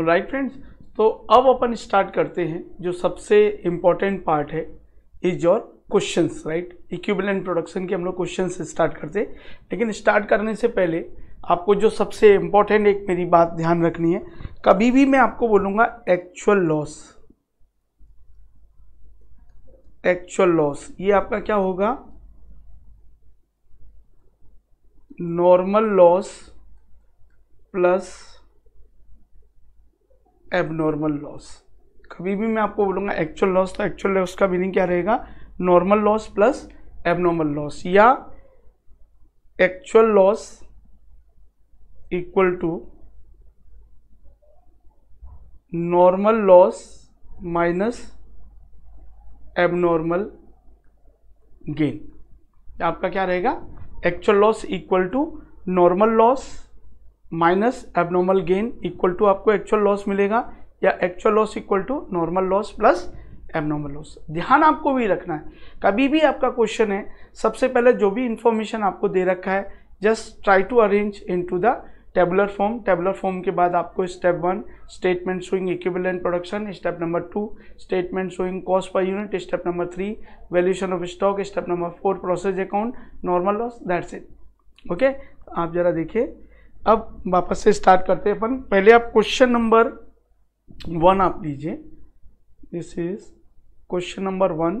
Right friends, तो अब अपन start करते हैं जो सबसे इम्पॉर्टेंट पार्ट है is your questions, right. Equivalent production के हम लोग क्वेश्चंस स्टार्ट करते हैं, लेकिन स्टार्ट करने से पहले आपको जो सबसे इम्पॉर्टेंट एक मेरी बात ध्यान रखनी है, कभी भी मैं आपको बोलूँगा एक्चुअल लॉस ये आपका क्या होगा, normal loss plus abnormal loss. कभी भी मैं आपको बोलूँगा एक्चुअल लॉस, तो एक्चुअल लॉस का मीनिंग क्या रहेगा, normal loss plus abnormal loss, या actual loss equal to normal loss minus abnormal gain. आपका क्या रहेगा, actual loss equal to normal loss minus abnormal gain equal to आपको एक्चुअल लॉस मिलेगा, या actual loss equal to normal loss plus abnormal loss. ध्यान आपको भी रखना है, कभी भी आपका क्वेश्चन है सबसे पहले जो भी इंफॉर्मेशन आपको दे रखा है just try to arrange into the tabular form. Tabular form के बाद आपको step 1 statement showing equivalent production, step number 2 statement showing cost per unit, step number 3 valuation of stock, step number 4 process account, normal loss, that's it. Okay, आप जरा देखिए, अब वापस से start करते हैं अपन। पहले आप क्वेश्चन नंबर 1 आप लीजिए, this is question number 1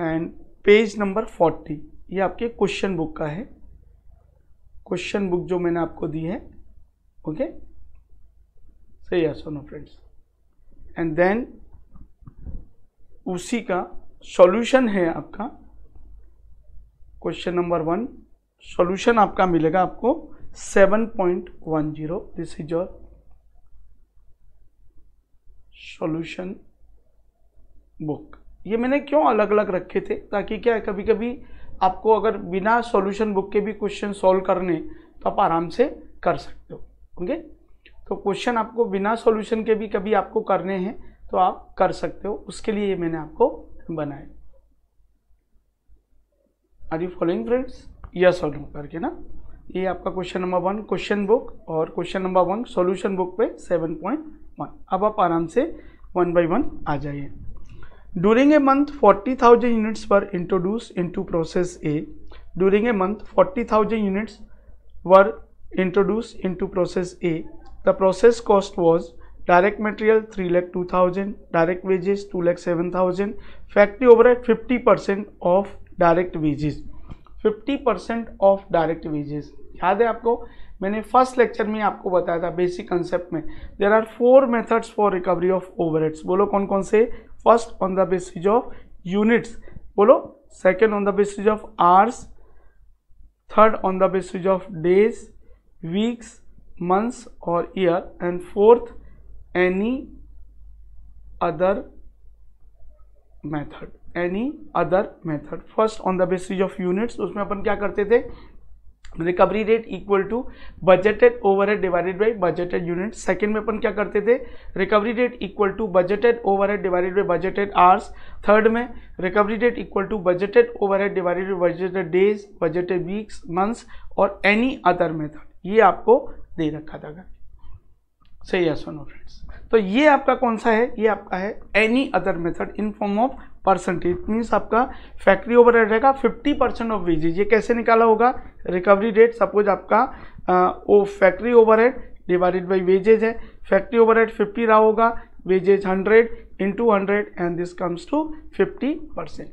and page number 40, ये आपके क्वेश्चन बुक का है, क्वेश्चन बुक जो मैंने आपको दी है। ओके, सही है सोनो फ्रेंड्स, एंड देन उसी का सॉल्यूशन है आपका क्वेश्चन नंबर 1। सॉल्यूशन आपका मिलेगा आपको 7.10, this is your solution book. ये मैंने क्यों अलग अलग रखे थे, ताकि क्या है, कभी कभी आपको अगर बिना सॉल्यूशन बुक के भी क्वेश्चन सॉल्व करने तो आप आराम से कर सकते हो। ओके, तो क्वेश्चन आपको बिना सॉल्यूशन के भी कभी आपको करने हैं तो आप कर सकते हो, उसके लिए ये मैंने आपको बनाया। Are you following friends, yes और नो करके ना। ये आपका क्वेश्चन नंबर 1 क्वेश्चन बुक और क्वेश्चन नंबर 1 सॉल्यूशन बुक पे 7.1। अब आप आराम से 1 by 1 आ जाइए। During a month 40,000 units were introduced into process A. During a month 40,000 units were introduced into process A. The process cost was direct material 3,02,000, direct wages 2,07,000, factory overhead 50% of direct wages. 50% of direct wages. याद है आपको, मैंने first lecture में आपको बताया था basic concept में, there are 4 methods for recovery of overheads. बोलो कौन कौन से, first on the basis of units, बोलो second on the basis of hours, third on the basis of days, weeks, months और year, and fourth any other method, any other method. First on the basis of units, उसमें अपन क्या करते थे, recovery rate equal to budgeted overhead divided by budgeted unit. Second में अपन क्या करते थे, recovery rate equal to budgeted overhead divided by budgeted hours. Third में recovery rate equal to budgeted overhead divided by budgeted days, budgeted weeks, months और any other method, ये आपको दे रखा था। सही है सुनो फ्रेंड्स, तो ये आपका कौन सा है, ये आपका है any other method in form of percentage. Means आपका फैक्ट्री ओवरहेड रहेगा 50% ऑफ वेजेज। ये कैसे निकाला होगा, रिकवरी रेट सपोज आपका वो factory overhead divided by wages है, फैक्ट्री ओवरहेड 50 रहा होगा, wages 100 into 100 and this comes to 50%।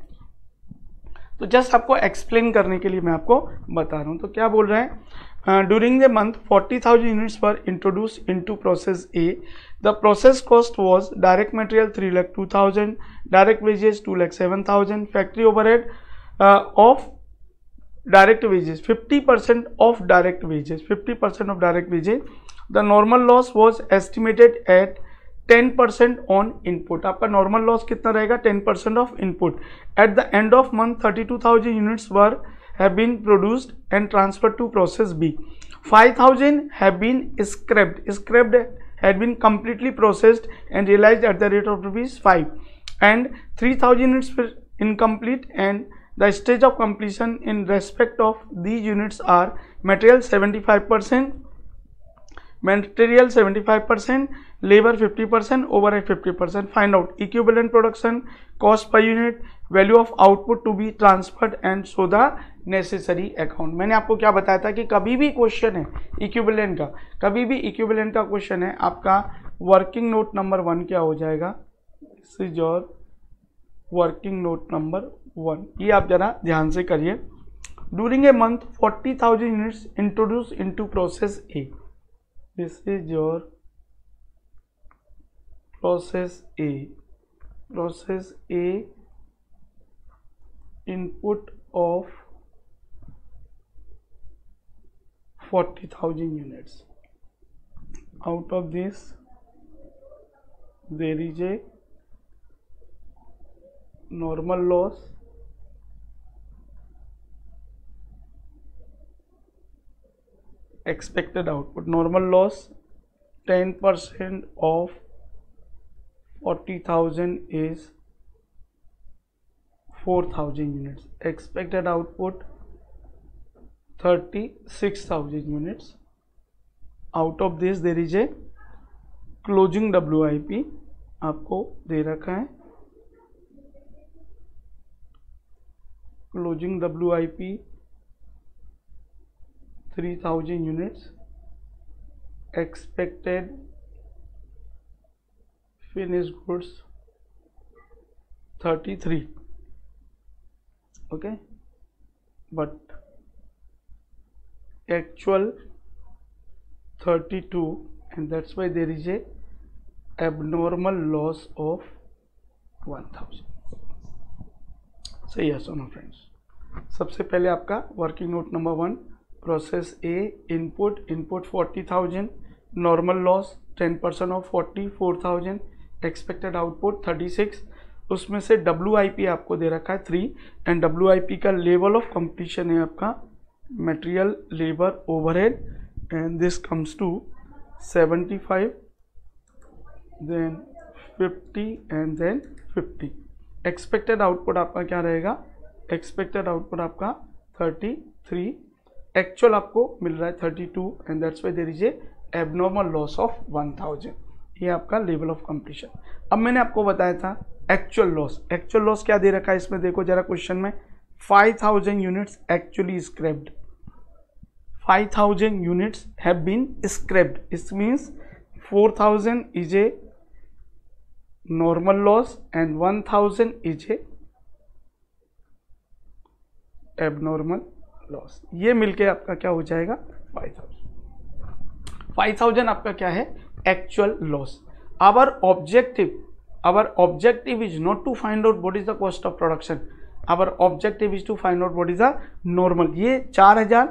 तो जस्ट आपको एक्सप्लेन करने के लिए मैं आपको बता रहा हूँ। तो क्या बोल रहे हैं, during the month 40,000 units were introduce into process A. The process cost was direct material 3,02,000, direct wages 2,07,000, factory overhead of direct wages 50% of direct wages, 50% of direct wages. The normal loss was estimated at 10% on input. आपका normal loss कितना रहेगा, 10% of input. At the end of month 32,000 units were have been produced and transfer to process B. 5,000 have been scrapped, scrapped had been completely processed and realised at the rate of ₹5 and 3,000 units were incomplete and the stage of completion in respect of these units are material 75%, Managerial 75%, labor 50%, overhead 50%. Find out equivalent production, cost per unit, value of output to be transferred and so the necessary account. मैंने आपको क्या बताया था कि कभी भी question है equivalent का, कभी भी इक्विवेलेंट का क्वेश्चन है आपका वर्किंग नोट नंबर 1 क्या हो जाएगा, this is your working note number 1. ये आप जरा ध्यान से करिए. During a month 40,000 units introduced into process A. This is your process A. Process A input of 40,000 units. Out of this there is a normal loss expected output, normal loss 10% of 40,000 is 4,000 units, expected output 36,000 units. Out of this there is a closing WIP आपको दे रखा है, closing WIP 3,000 units, expected finished goods 33. Okay, but actual 32, and that's why there is a abnormal loss of 1,000. So yes or no friends. सबसे पहले आपका working note number 1 process A input 40,000, normal loss 10% of 44,000, expected output 36. उसमें से W I P आपको दे रखा है 3 and W I P का लेवल ऑफ कंप्लीशन है आपका material labour overhead and this comes to 75 then 50 and then 50. Expected output आपका क्या रहेगा, एक्सपेक्टेड आउटपुट आपका 33, एक्चुअल आपको मिल रहा है 32 and that's why there is a abnormal loss of 1,000. ये आपका लेवल ऑफ कंप्लीशन. अब मैंने आपको बताया था एक्चुअल लॉस, एक्चुअल लॉस क्या दे रखा है इसमें देखो जरा क्वेश्चन में, 5,000 units actually scrapped, 5,000 units have been scrapped. It means 4,000 is a normal loss and 1,000 is a abnormal loss. ये मिलके आपका क्या हो जाएगा 5,000. 5,000 आपका क्या है actual loss. Our objective is not to find out what is the cost of production, our objective is to find out what is the normal. ये 4,000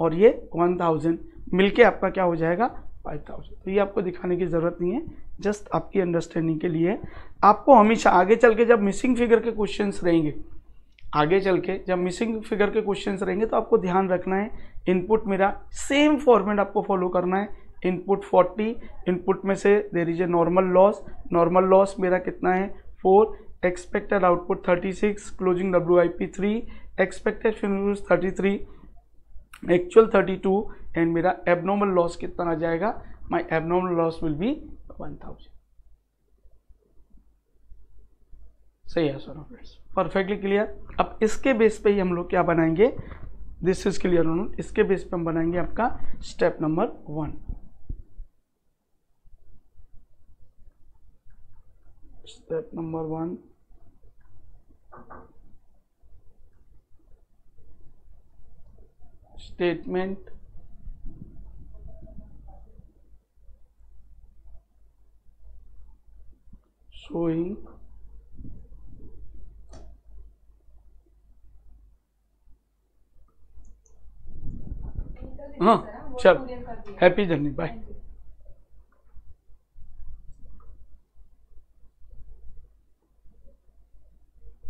और ये 1,000 मिलके आपका क्या हो जाएगा 5,000. तो ये आपको दिखाने की जरूरत नहीं है, जस्ट आपकी अंडरस्टैंडिंग के लिए. आपको हमेशा आगे चल के जब मिसिंग फिगर के क्वेश्चन रहेंगे, आगे चल के जब मिसिंग फिगर के क्वेश्चंस रहेंगे तो आपको ध्यान रखना है इनपुट मेरा सेम फॉर्मेट आपको फॉलो करना है. इनपुट 40, इनपुट में से there is a normal loss, normal loss मेरा कितना है 4, expected output 36, closing WIP 3, expected finish 33, actual 32 and मेरा एबनॉर्मल लॉस कितना आ जाएगा, my abnormal loss will be 1,000. सही है सर, परफेक्टली क्लियर. अब इसके बेस पे ही हम लोग क्या बनाएंगे, दिस इज क्लियर ऑन, इसके बेस पे हम बनाएंगे आपका step number 1. Step number 1 statement showing हाँ चल happy journey bye.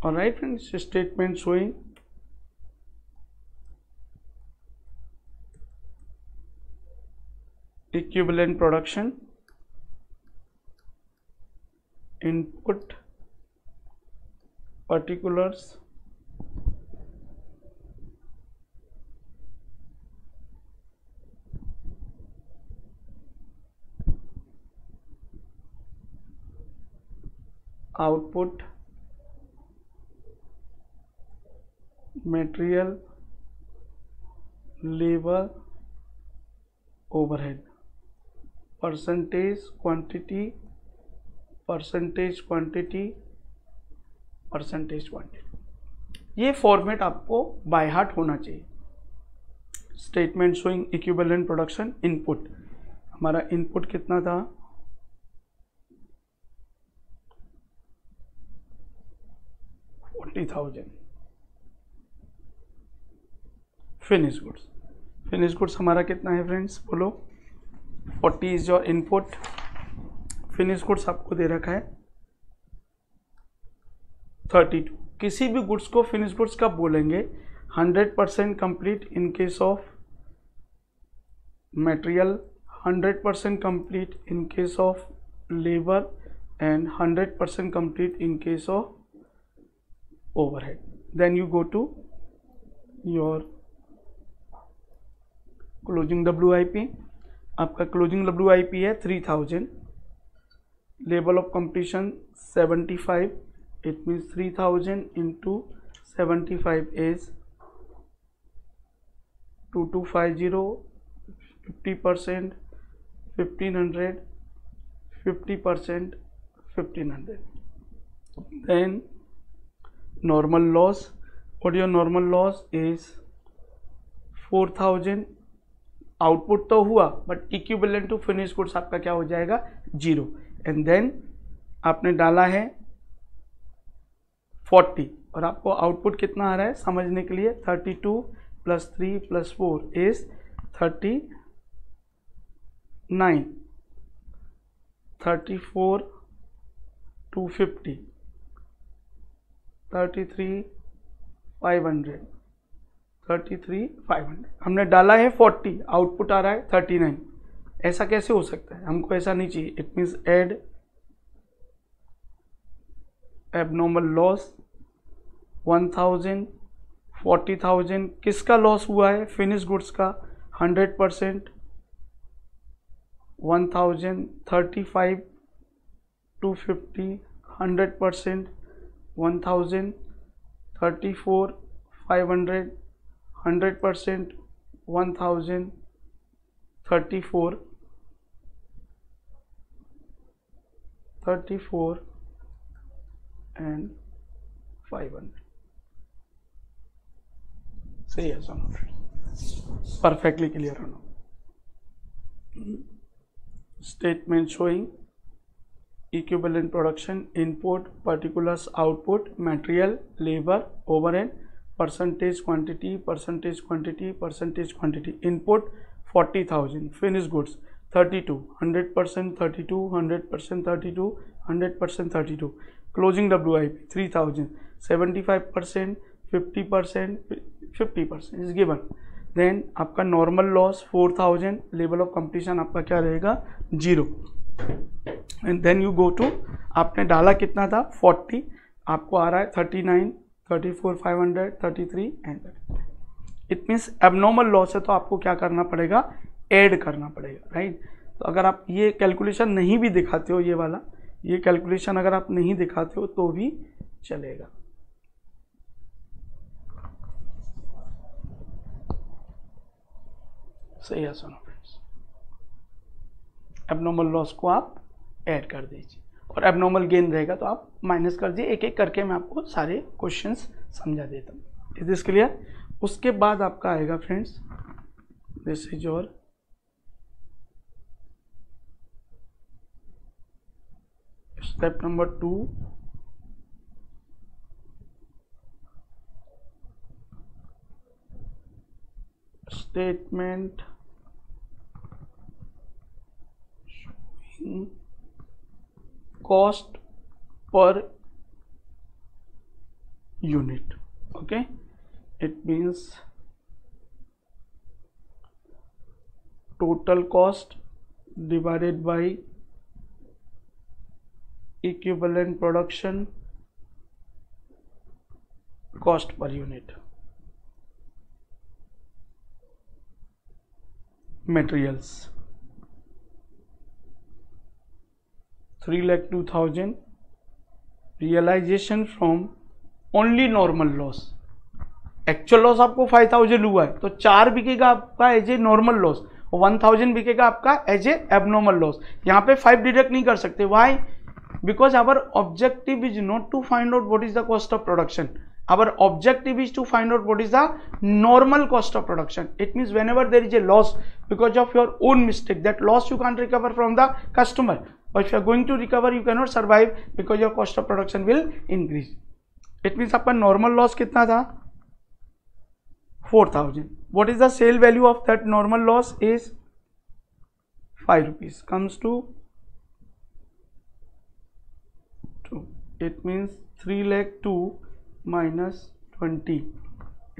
Alright friends, statement showing equivalent production input particulars output material labour overhead, percentage quantity percentage quantity percentage quantity. ये format आपको by heart होना चाहिए। Statement showing equivalent production input, हमारा input कितना था, $40,000। Finish goods, finish goods हमारा कितना है फ्रेंड्स, बोलो, 40 is your input. Finish goods आपको दे रखा है 32। किसी भी गुड्स को फिनिश गुड्स कब बोलेंगे, 100% complete in case of material, 100% complete in case of labour and 100% complete in case of overhead. Then you go to your closing WIP. आपका closing WIP है 3000, level of completion 75, it means 3000 into 75 is 2250, 50%, 1500, 50%, 1500. Then normal loss, what your normal loss is 4000, output तो हुआ but equivalent to finished goods आपका क्या हो जाएगा 0, and then आपने डाला है 40 और आपको output कितना आ रहा है समझने के लिए 32 + 3 + 4 is 39, 34,250, 33,500, 33,500। हमने डाला है 40, आउटपुट आ रहा है 39। ऐसा कैसे हो सकता है, हमको ऐसा नहीं चाहिए। It means add abnormal loss 1000, 40,000। किसका लॉस हुआ है, फिनिश गुड्स का, 100% 1000, 35,250, 100% 1000, 34,500, 100% 1000, 34, and 500. Say yes or no? Perfectly clear or no? Statement showing equivalent production, input, particulars, output, material, labor, overhead, percentage quantity, percentage quantity, percentage quantity. Input 40,000, finished goods 32, 100% 32, 100% 32, 100% 32. Closing WIP 3,000, 75%, 50%, 50% is given. Then आपका normal loss 4,000, level of completion आपका क्या रहेगा 0. And then you go to, आपने डाला कितना था 40, आपको आ रहा है 39, 34,500, 33 and it means abnormal loss है तो आपको क्या करना पड़ेगा, ऐड करना पड़ेगा, राइट। तो अगर आप ये कैलकुलेशन नहीं भी दिखाते हो, ये वाला, ये कैलकुलेशन अगर आप नहीं दिखाते हो तो भी चलेगा। सही है सुनो फ्रेंड्स, एबनॉर्मल लॉस को आप ऐड कर दीजिए और एबनॉर्मल गेन रहेगा तो आप माइनस कर दीजिए। एक एक करके मैं आपको सारे क्वेश्चंस समझा देता हूँ। Is this clear? उसके बाद आपका आएगा friends, this is your step number 2, statement showing cost per unit. Okay, it means total cost divided by equivalent production cost per unit materials. 3,02,000, realisation from only normal loss, actual loss आपको 5000 हुआ है तो 4 बिकेगा आपका as a normal loss और 1000 बिकेगा आपका as ए abnormal loss. यहाँ पे 5 डिडक्ट नहीं कर सकते, why? Because our objective is not to find out what is the cost of production, our objective is to find out what is the normal cost of production. It means whenever there is a loss because of your own mistake, that loss you can't recover from the customer, or if you are going to recover you cannot survive because your cost of production will increase. It means our normal loss kitna tha? 4000. What is the sale value of that normal loss is 5 rupees comes to 2. It means 3,02,000 minus 20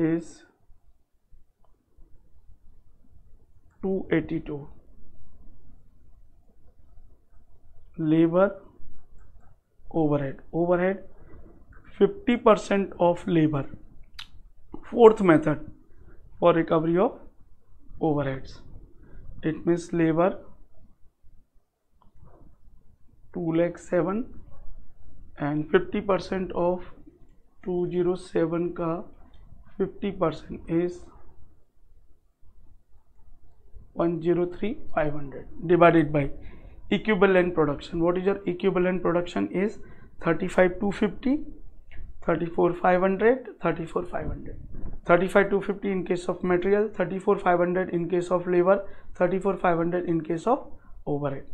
is 282. Labor overhead. Overhead 50% of labor. Fourth method for recovery of overheads. It means labor 2,07,000 and 50% of 207 का 50% is 103,500 divided by equivalent production. What is your equivalent production is 35,250, 34,500, 34,500. 35,250 in case of material, 34,500 in case of labour, 34,500 in case of overhead.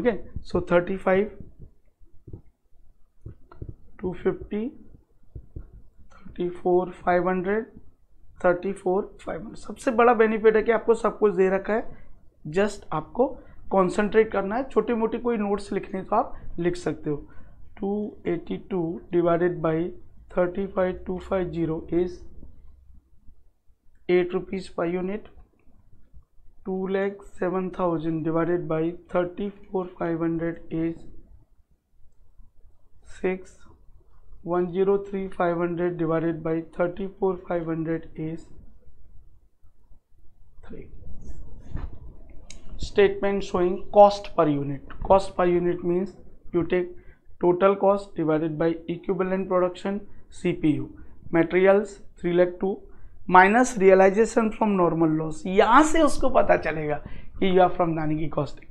Okay, so 35,250, 34,500, 34,500. सबसे बड़ा benefit है कि आपको सब कुछ दे रखा है, जस्ट आपको कॉन्सेंट्रेट करना है. छोटी मोटी कोई नोट्स लिखने तो आप लिख सकते हो. 282 divided by 35,250 is 8 rupees per unit. 2,07,000 divided by 34,500 is 6. 103,500 divided by 34,500 is 3. Statement showing cost per unit. Cost per unit means you take total cost divided by equivalent production CPU. Materials 3,02,000 minus realization from normal loss. यहाँ से उसको पता चलेगा कि you are from Dani Ki Costing.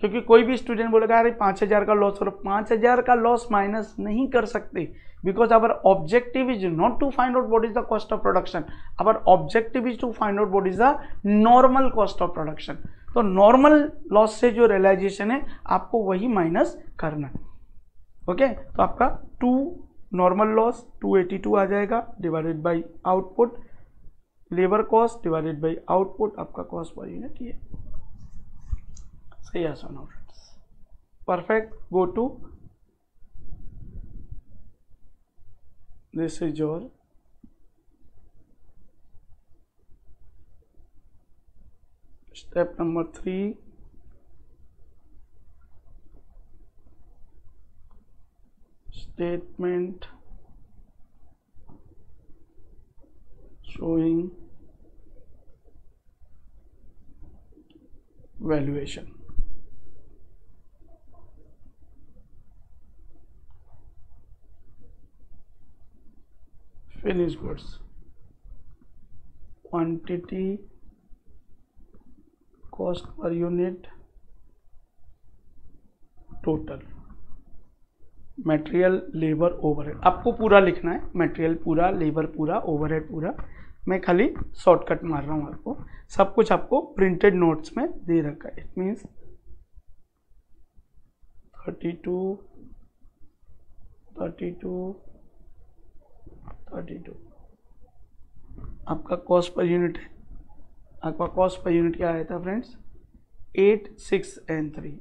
क्योंकि कोई भी student बोलेगा अरे 5000 का लॉस, और 5000 का लॉस माइनस नहीं कर सकते because our objective is not to find out what is the cost of production, our objective is to find out what is the normal cost of production. तो normal loss से जो realisation है आपको वही minus करना है. Okay, तो आपका 2 नॉर्मल लॉस 282 आ जाएगा divided by output, labour cost divided by output, आपका कॉस्ट पर यूनिट ये. Yes or no? Perfect. Go to this is your step number 3. Statement showing valuation. Finished goods, quantity, cost per unit, total, material, labor, overhead. आपको पूरा लिखना है, material पूरा, labor पूरा, overhead पूरा. मैं खाली शॉर्टकट मार रहा हूँ, आपको सब कुछ आपको प्रिंटेड नोट्स में दे रखा है. इट मीन्स 32 आपका कॉस्ट पर यूनिट है. आपका कॉस्ट पर यूनिट क्या आया था friends? 8,6,3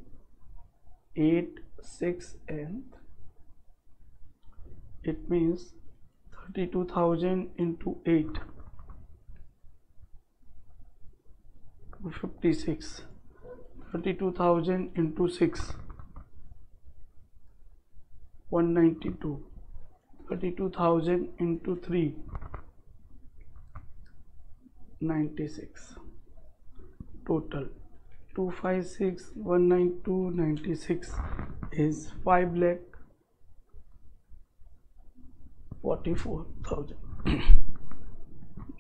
8,6,3. It means 32,000 into 8 256, 32,000 into 6 192, 32,000 into 3 96. Total 256,192,96 is 5 lakh 44,000.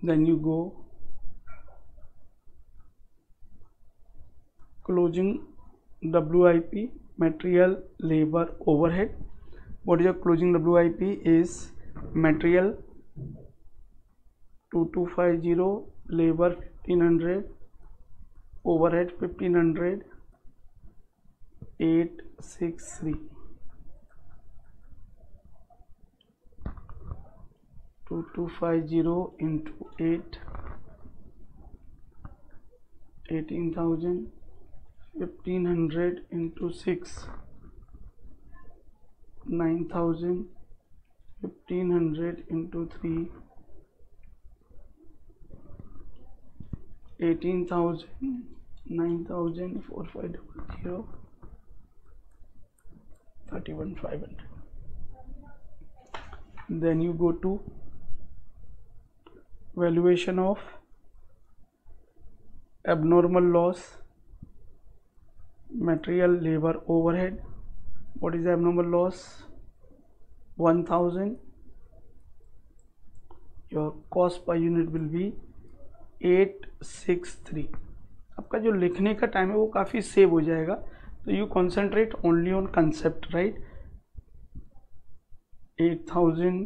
Then you go closing WIP, material, labor, overhead. What is your closing WIP? Is material 2250, labor 1500, overhead 1500, 863. 2250 into 8, 18,000. 1500 into 6, 9,000. 1500 into 3, 18,000. 9,000. 4500. 31,500. Then you go to valuation of abnormal loss, material, labor, overhead. What is the abnormal loss? 1,000. Your cost per unit will be 863. आपका जो लिखने का time है वो काफ़ी save हो जाएगा. तो you concentrate only on concept, right. 8,000,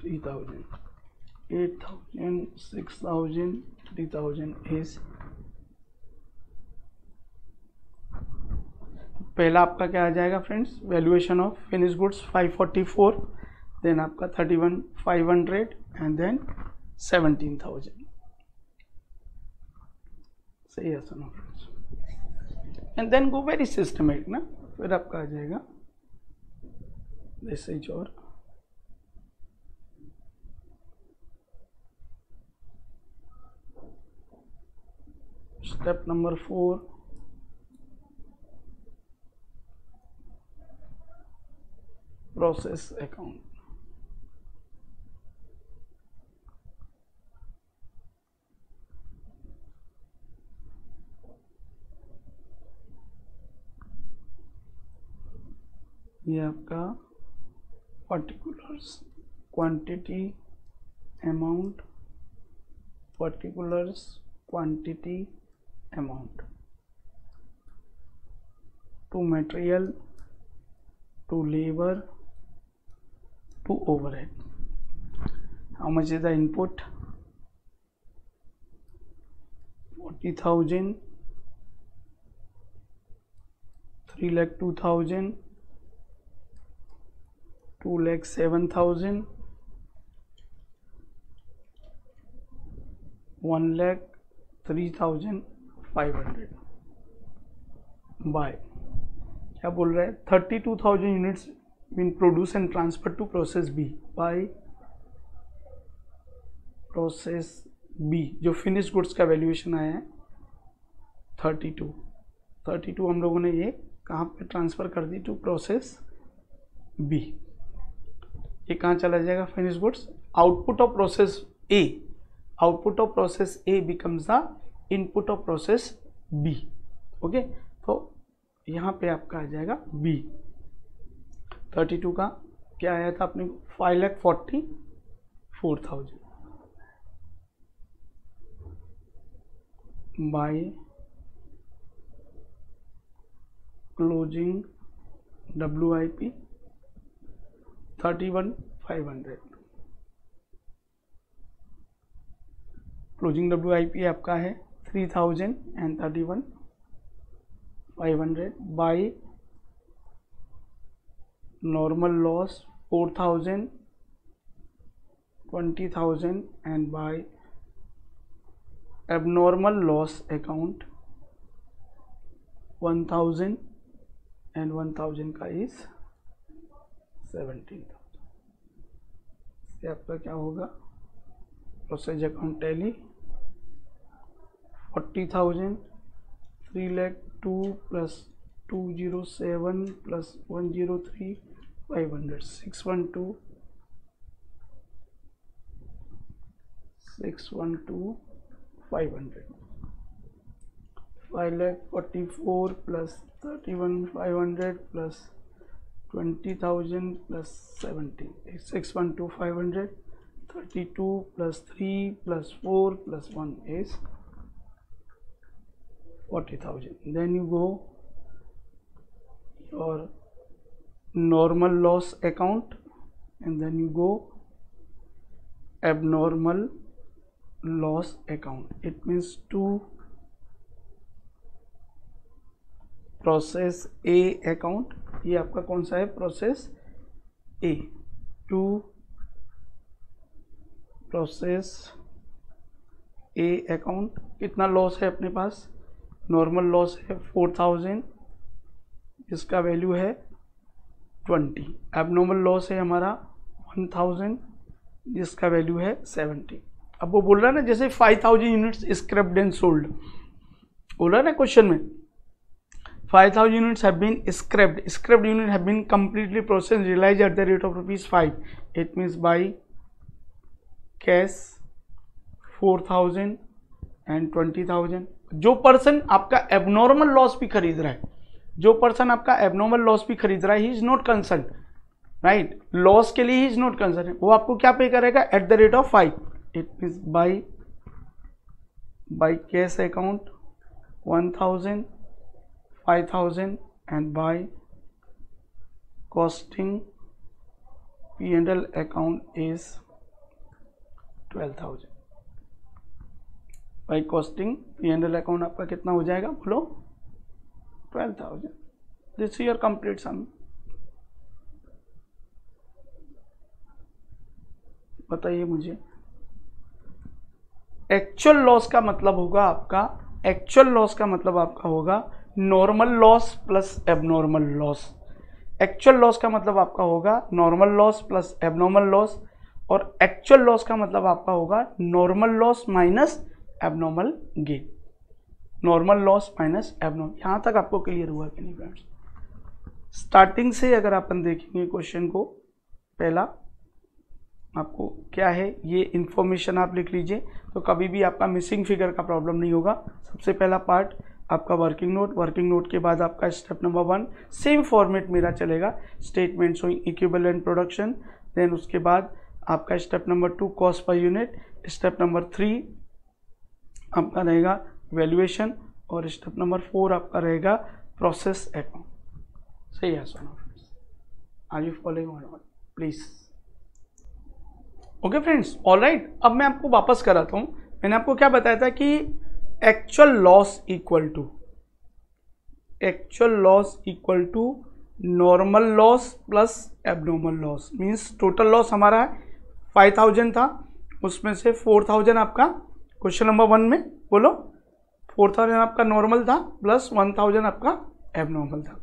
3,000, 8,000, 6,000, 3,000 is. पहला आपका क्या आ जाएगा friends? Valuation of finish goods 544, then आपका 31,500 एंड देन 17,000. सही है सुनो friends. And then go very systematic ना. फिर आपका आ जाएगा this is your step number 4. Process account. ये आपका particulars, quantity, amount, particulars, quantity, amount. To material, to labor, to overhead. How much is the input? 40,000, 3,02,000, 2,07,000, 1,03,500 by. क्या बोल रहा है? 32,000 units been produced and transferred to process B by process B. जो finished goods का valuation आया है 32 हम लोगों ने ये कहाँ पे ट्रांसफ़र कर दी? To process B. ये कहाँ चला जाएगा? Finish goods. Output of process A, output of process A becomes the input of process B. Okay, तो यहाँ पे आपका आ जाएगा B. 32 का क्या आया था आपने? 5,44,000 by closing WIP 31,500. Closing WIP आपका है 3,000 and 31,500 by normal loss 4,000, 20,000 and by abnormal loss account 1,000 and 1,000 का इज 17,000. से आपका क्या होगा? Process account tally 40,000, 3,02,000 plus 207 plus 103 500 612,500. 5,44,000 plus 31,500 plus 20,000 plus 70 612,500 32 plus 3 plus 4 plus 1 is 40,000. Then you go your normal loss account and then you go abnormal loss account. It means to process A account. ये आपका कौन सा है? Process A. To process A account कितना loss है अपने पास? Normal loss है 4,000, जिसका वैल्यू है 20. एबनॉर्मल लॉस है हमारा 1,000, जिसका वैल्यू है 70. अब वो बोल रहा है ना, जैसे 5,000 यूनिट्स स्क्रैप्ड एंड सोल्ड बोल रहा है ना क्वेश्चन में. 5,000 units have been scrapped. Scrapped unit have been completely processed and realized at the rate of rupees 5. It means by cash 4,000 and 20,000. जो पर्सन आपका एबनॉर्मल लॉस भी खरीद रहा है, he is not concerned, right? Loss के लिए he is not concerned. वो आपको क्या पे करेगा? At the rate of 5. It means by cash account 1,000. 5,000 and by costing P&L account is 12,000. By costing P&L account आपका कितना हो जाएगा बोलो? 12,000. This is your complete sum. बताइए मुझे, एक्चुअल लॉस का मतलब होगा आपका, normal loss plus abnormal loss. Actual loss का मतलब आपका होगा normal loss plus abnormal loss, और एक्चुअल लॉस का मतलब आपका होगा normal loss minus abnormal gain. यहाँ तक आपको क्लियर हुआ कि नहीं फ्रेंड्स? स्टार्टिंग से अगर अपन देखेंगे क्वेश्चन को, पहला आपको क्या है ये इन्फॉर्मेशन आप लिख लीजिए, तो कभी भी आपका मिसिंग फिगर का प्रॉब्लम नहीं होगा. सबसे पहला पार्ट आपका वर्किंग नोट, के बाद आपका स्टेप नंबर 1 सेम फॉर्मेट मेरा चलेगा, statement showing equivalent production. Then उसके बाद आपका step number 2 cost per unit, step number 3 आपका रहेगा वैल्यूएशन, और स्टेप नंबर 4 आपका रहेगा प्रोसेस अकाउंट. सही है सोना friends? Are you following on all please? Okay friends, all right. अब मैं आपको वापस कराता हूँ. मैंने आपको क्या बताया था कि actual loss equal to normal loss plus abnormal loss. Means total loss हमारा 5,000 था, उसमें से 4,000 आपका क्वेश्चन नंबर 1 में बोलो, 4,000 आपका नॉर्मल था प्लस 1,000 आपका एबनॉर्मल था.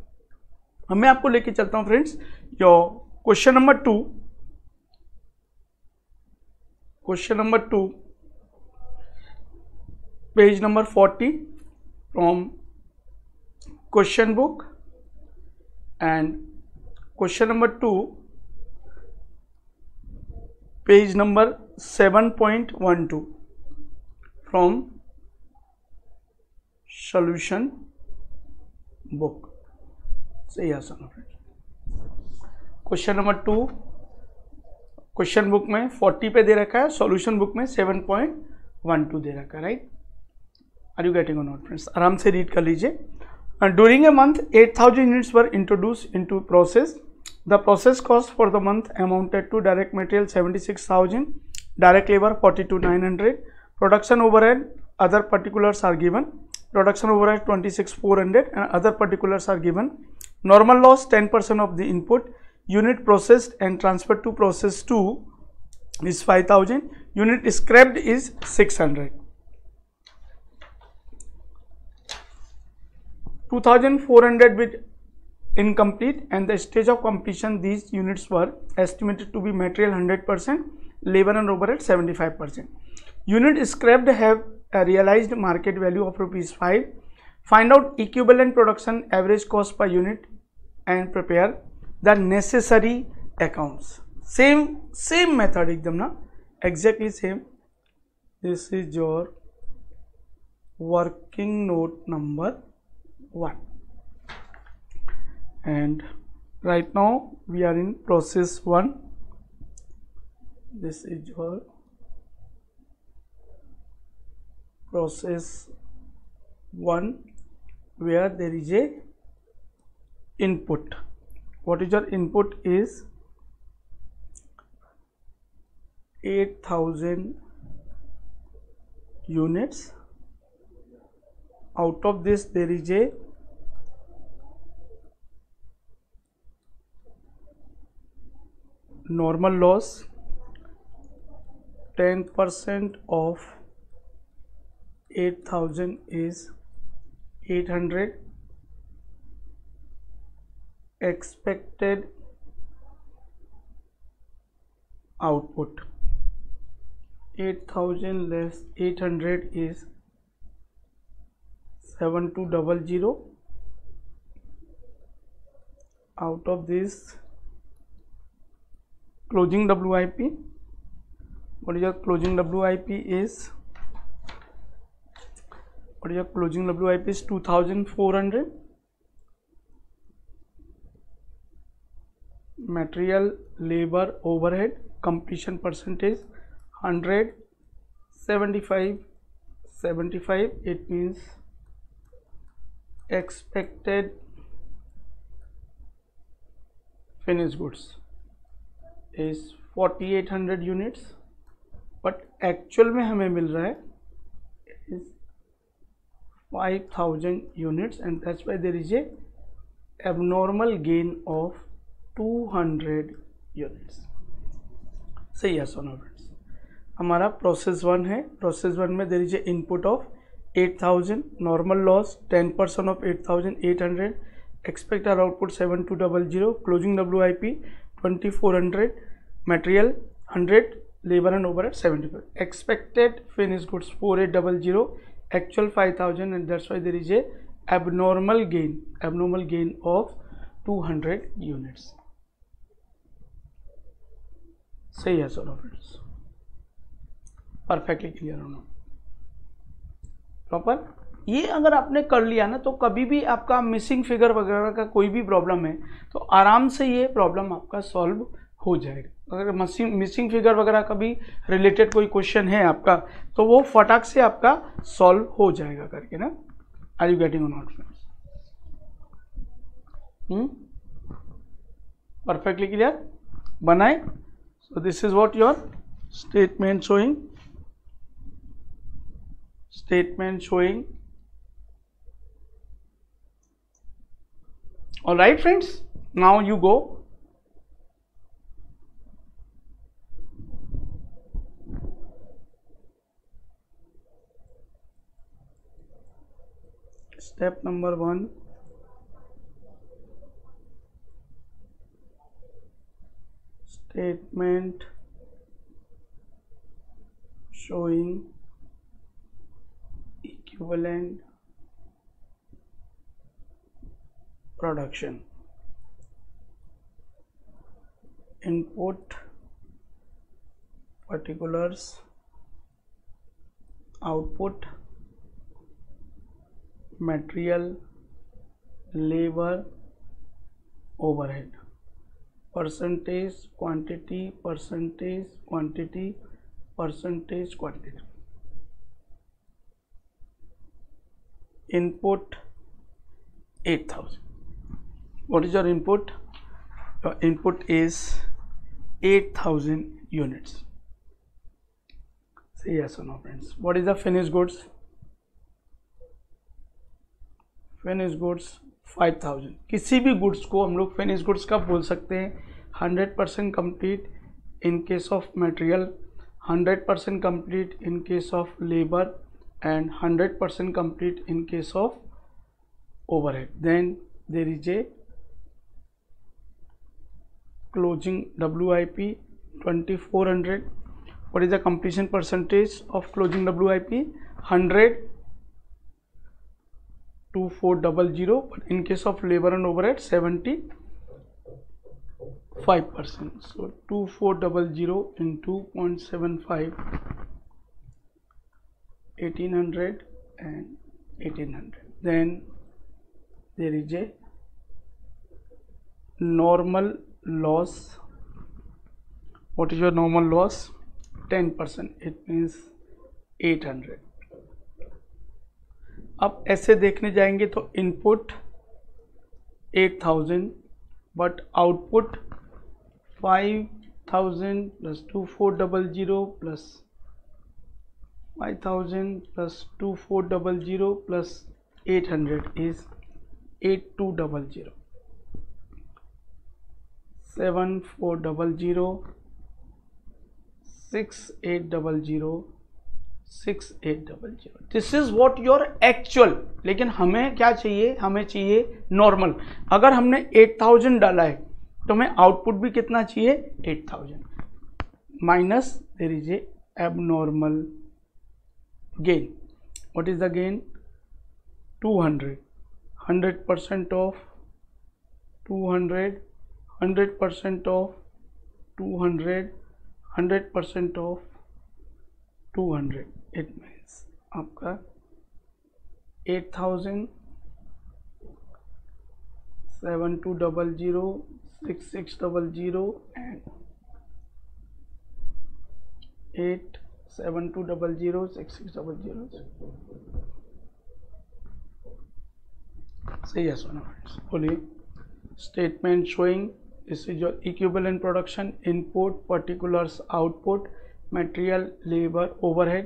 अब मैं आपको लेके चलता हूँ friends your question number 2. Page number 40 from question book, and question number 2 page number 7.12 from solution book. Say yes or no. Question number 2 question book में 40 पे दे रखा है, solution book में 7.12 दे रखा है, right? Are you getting or not friends? आराम से रीड कर लीजिए. During a month 8,000 units were introduced into process. The process cost for the month amounted to direct material 76,000, direct labor 42,900, production overhead other particulars are given. Production overhead 26,400 and other particulars are given. Normal loss 10% of the input. Unit processed and transferred to process 2 is 5,000. Unit scrapped is 600. 2,400 with incomplete, and the stage of completion these units were estimated to be material 100%, labor and overhead 75%. Unit scrapped have a realized market value of rupees 5. Find out equivalent production average cost per unit and prepare the necessary accounts. Same method ekdam na, exactly same. This is your working note number 1 and Right now we are in process 1. This is your process 1 where there is a input. What is your input is 8,000 units. Out of this there is a 10% of 8,000 is 800. Expected output 8,000 less 800 is 7200. Out of this closing WIP, what is your closing WIP is 2400. Material, labor, overhead, completion percentage 100, 75. It means expected finished goods is 4800 units, but actual में हमें मिल रहा है is 5000 units, and that's why there is a abnormal gain of 200 units. Say yes or no friends. हमारा process 1 है. Process 1 में there is a input of 8000, normal loss 10% of 8800, expected output 7200, closing WIP 2400, material 100, labor and overhead 75, expected finished goods 4800, actual 5000, and that's why there is a abnormal gain of 200 units. Say yes or no friends. Perfectly clear or no? Proper ये अगर आपने कर लिया ना तो कभी भी आपका मिसिंग फिगर वगैरह का कोई भी प्रॉब्लम है तो आराम से ये प्रॉब्लम आपका सॉल्व हो जाएगा. अगर मिसिंग फिगर वगैरह का भी रिलेटेड कोई क्वेश्चन है आपका तो वो फटाक से आपका सॉल्व हो जाएगा करके ना. Are you getting on not friends? Perfectly clear बनाए. So this is what your statement showing. All right friends, now you go. Step number 1. Statement showing equivalent production. Input, particulars, output, material, labor, overhead, percentage quantity. Input 8000. What is your input? Your input is 8000 units. Say yes or no friends. What is the finished goods? Finished goods 5000. किसी भी goods को हम लोग finished goods का बोल सकते हैं. 100% complete in case of material, 100% complete in case of labor, and 100% complete in case of overhead. Then there is a closing WIP 2400. What is the completion percentage of closing WIP? 100, 2400. But in case of labor and overhead, 75%. So 2400 into 0.75, 1800 and 1800. Then there is a normal loss, what is your normal loss, 10%, it means 800। अब ऐसे देखने जाएंगे तो input 8000 but output 5000 plus 2400 plus 5000 plus 2400 plus 800 is 8200, 7400, 6800, 6800. This is what your actual. लेकिन हमें क्या चाहिए, हमें चाहिए नॉर्मल। अगर हमने 8000 डाला है तो हमें आउटपुट भी कितना चाहिए, 8000 minus there is a abnormal gain. What is the gain, 200, 100% of 200, 100% of 200, 100% of 200, it means आपका 8000, 7200, 6600 एंड 87200, 6600। सही है सोना फ्रेंड्स, बोलिए statement showing this is your equivalent production, input, particulars, output, material, labor, overhead,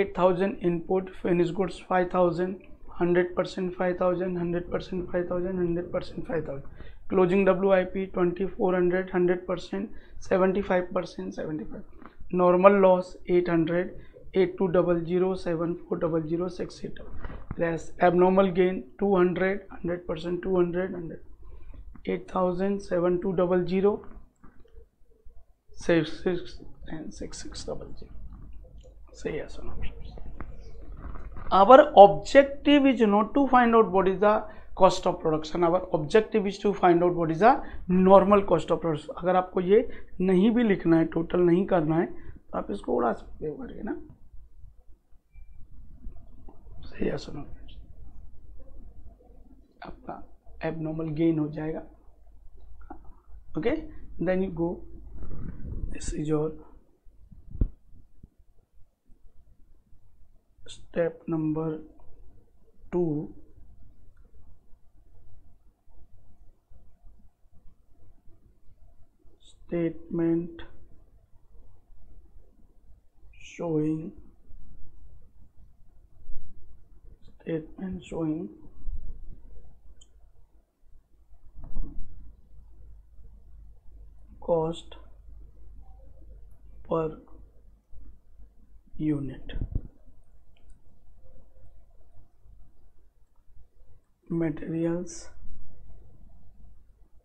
8000 input, finished goods 5000, 100% 5000, 100% 5000, 100% 5000, closing WIP 2400, 100%, 75%, 75, normal loss 800, 8200, 7400, 6800, less abnormal gain 200, 100%, 200, 100, 8000, 7200, 66 and 6600. Say yes or no. Our objective is not to find out what is the cost of production. Our objective is to find out what is the normal cost of production. अगर आपको ये नहीं भी लिखना है, total नहीं करना है, तो आप इसको उड़ा सकते हो करके ना। Say yes or no. आपका abnormal gain हो जाएगा। Okay? Then you go. This is your step number 2. Statement showing cost per unit. Materials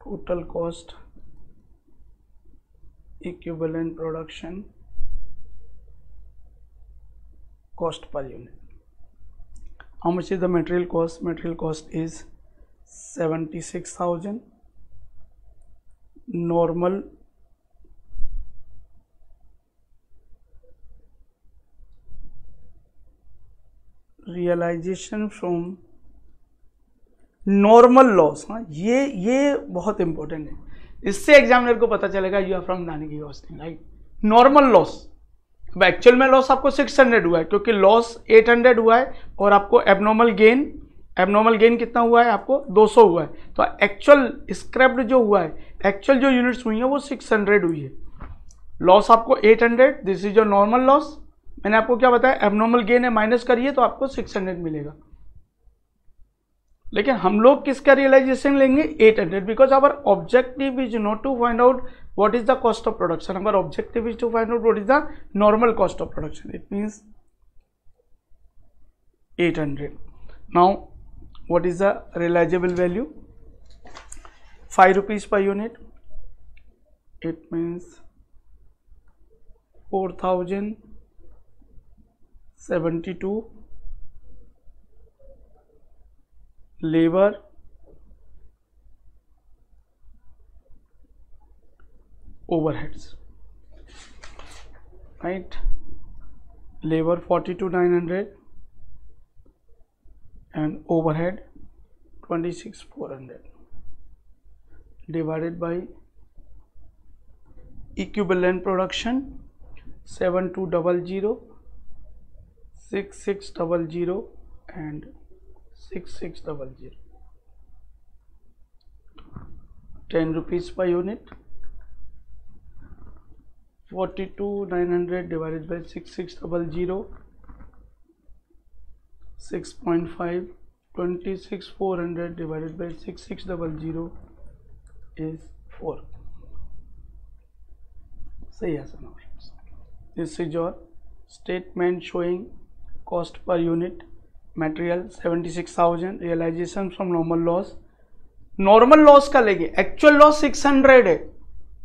total cost, equivalent production, cost per unit. How much is the material cost? Material cost is 76,000, normal realisation from normal loss. हाँ, ये बहुत important है, इससे examiner को पता चलेगा you are from दानी की कॉस्टिंग, राइट। नॉर्मल लॉस, अब एक्चुअल में लॉस आपको 600 हुआ है क्योंकि लॉस 800 हुआ है और आपको एबनॉर्मल गेन कितना हुआ है, आपको 200 हुआ है, तो एक्चुअल स्क्रैप्ड जो हुआ है, एक्चुअल जो यूनिट्स हुई हैं वो 600 हुई है। लॉस आपको 800, this is your normal loss. मैंने आपको क्या बताया, एबनॉर्मल गेन है, माइनस करिए तो आपको 600 मिलेगा। लेकिन हम लोग किसका रियलाइजेशन लेंगे, 800, because our objective is not to find out what is the cost of production, our objective is to find out what is the normal cost of production, it means 800। Now What is the realizable value? 5 rupees per unit. It means 4,072. Labor overheads, right? Labor 42,900 and overhead 26,400, divided by equivalent production 7200, 6600 and 6600, 10 rupees per unit. 42,900 divided by 6600, 6.5. 26,400 divided by 6600 is 4. So yes, no. This is your statement showing cost per unit, material 76,000, realization from normal loss. Normal loss का लेंगे, actual loss 600 है,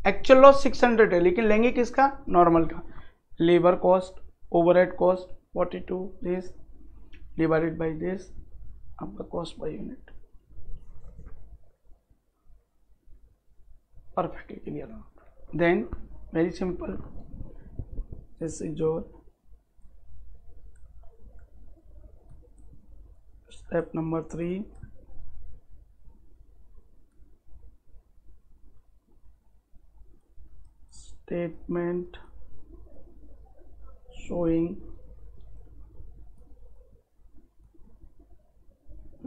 actual loss 600 है लेकिन लेंगे किसका, normal का. Labour cost, overhead cost 42 this divided by this आपका cost per unit. Perfectly clear out. Then very simple, this is your step number 3. Statement showing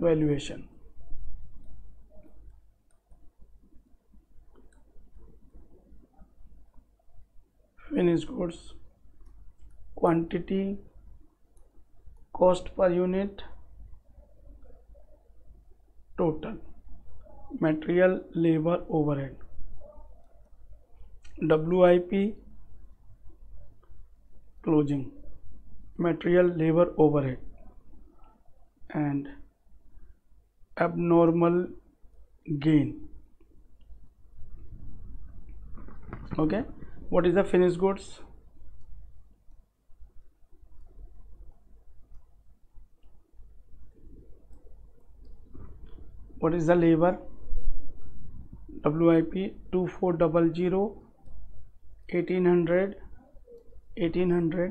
valuation. Finished goods, quantity, cost per unit, total, material, labor, overhead. WIP, closing, material, labor, overhead, and abnormal gain. Okay, what is the finished goods? What is the labor? WIP 2400. 1800.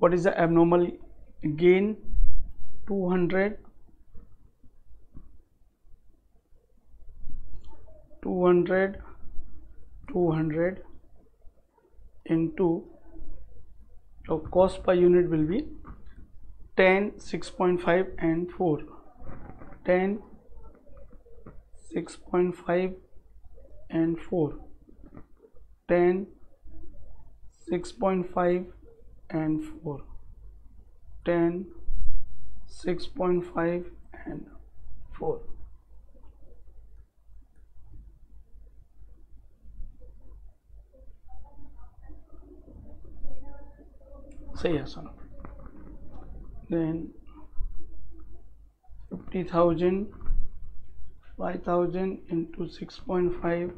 What is the abnormal gain? 200 into your cost per unit will be 10, 6.5 and 4. 10, 6.5 and 4. 10, 6.5 and 4. 10, 6.5 and 4. Say yes or no. Then 50,000, 5,000 into 6.5.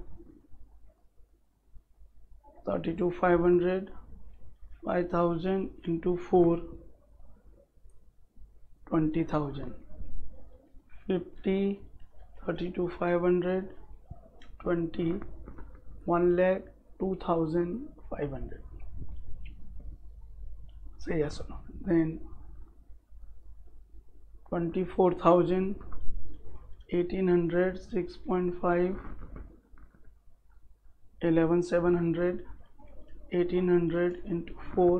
32,500, 5,000 into 4, 20,000. 50, 32,500, 20, 1 lakh, 2,500. Say yes or no. Then 24,000, 1,800, 6.5, 11,700. 1800 into 4,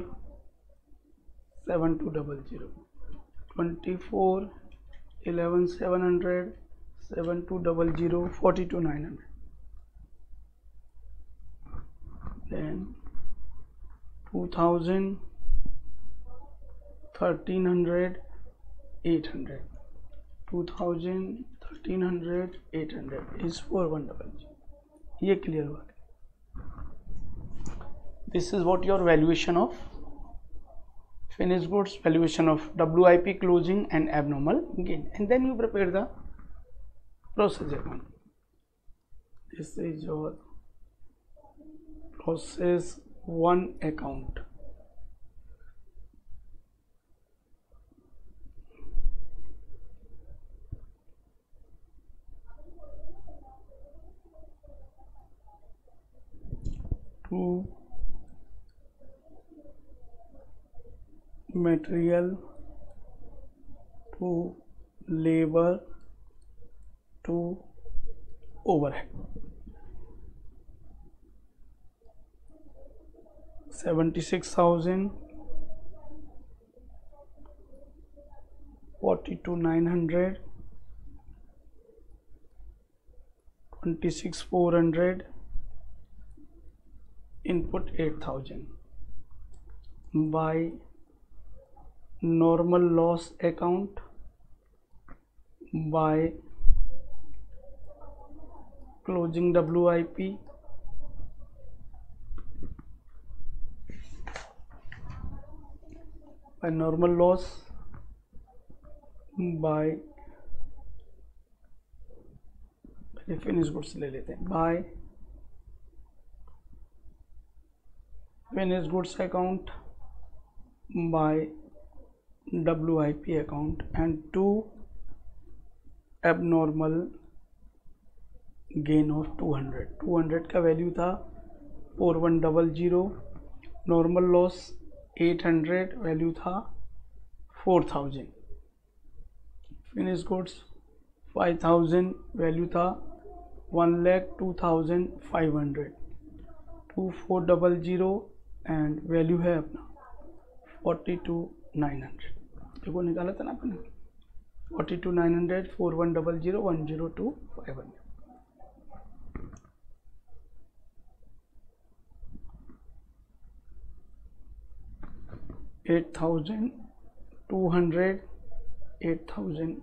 7200. 24, 11,700, 7200, 42,900. Then 2,000, 1,300, 800. 2,000, 1,300, 800 is 4100. ये clear हुआ. This is what your valuation of finished goods, valuation of WIP, closing and abnormal gain, and then you prepare the process account. This is your process 1 account. Two, material, to labor, to overhead 76,000 42,900 26,400 input 8,000 by normal loss account by closing WIP by normal loss by finish goods ले लेते हैं by finish goods account by WIP account and 2 abnormal gain of 200 का value था 4100 normal loss 800 value था 4000 finish goods 5000 value था 1,02,500 2400 and value है अपना 42,900 देखो निकाला था ना आपने 42,900 4100 102,500 8,200 8,200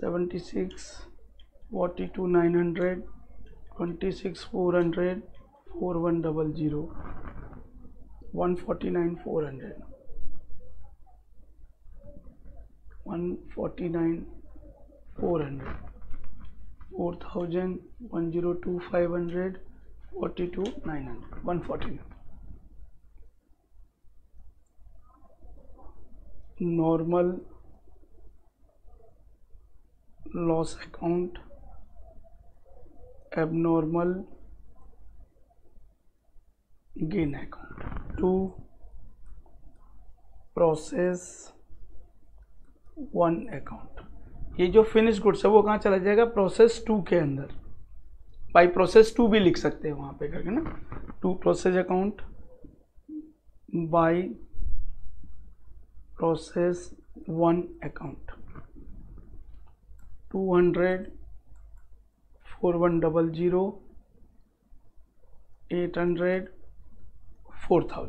76 42,900 26,400 4100 149,400 149,400 4,000 102,500 42,900 149 normal loss account abnormal gain account to process one account ये जो फिनिश गुड्स है वो कहाँ चला जाएगा प्रोसेस टू के अंदर बाई प्रोसेस टू भी लिख सकते हैं वहाँ पे करके ना to process account by process one account 200 4100 800 4000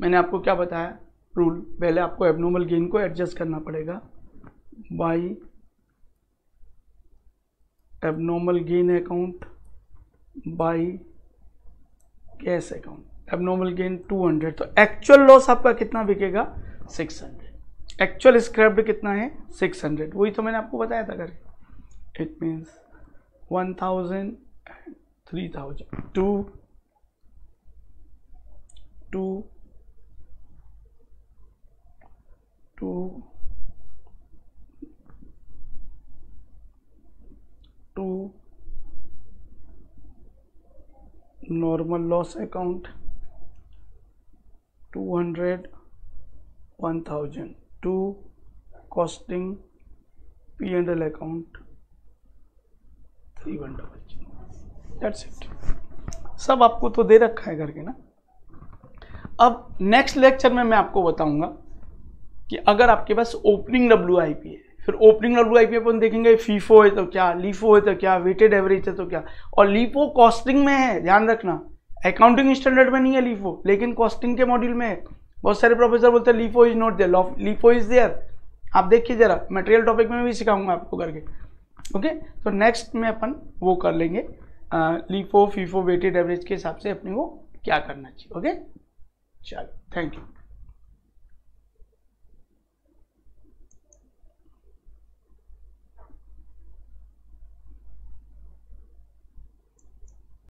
मैंने आपको क्या बताया रूल पहले आपको एब्नॉर्मल गेन को एडजस्ट करना पड़ेगा by abnormal gain account by cash account abnormal gain 200 तो एक्चुअल लॉस आपका कितना बिकेगा 600 एक्चुअल स्क्रैप्ड कितना है 600 वही तो मैंने आपको बताया था करके it means 1000 and 3000 two normal loss account 200 1000 two costing P&L account 3100 that's it सब आपको तो दे रखा है करके ना अब नेक्स्ट लेक्चर में मैं आपको बताऊंगा कि अगर आपके पास ओपनिंग WIP है फिर ओपनिंग WIP अपन देखेंगे फीफो है तो क्या लीफो है तो क्या वेटेड एवरेज है तो क्या और लीफो कॉस्टिंग में है ध्यान रखना अकाउंटिंग स्टैंडर्ड में नहीं है लीफो लेकिन कॉस्टिंग के मॉड्यूल में है बहुत सारे प्रोफेसर बोलते हैं LIFO is not there LIFO is there आप देखिए जरा मटेरियल टॉपिक में भी सिखाऊंगा आपको करके ओके तो नेक्स्ट में अपन वो कर लेंगे लीफो फीफो वेटेड एवरेज के हिसाब से अपने वो क्या करना चाहिए ओके चलो थैंक यू।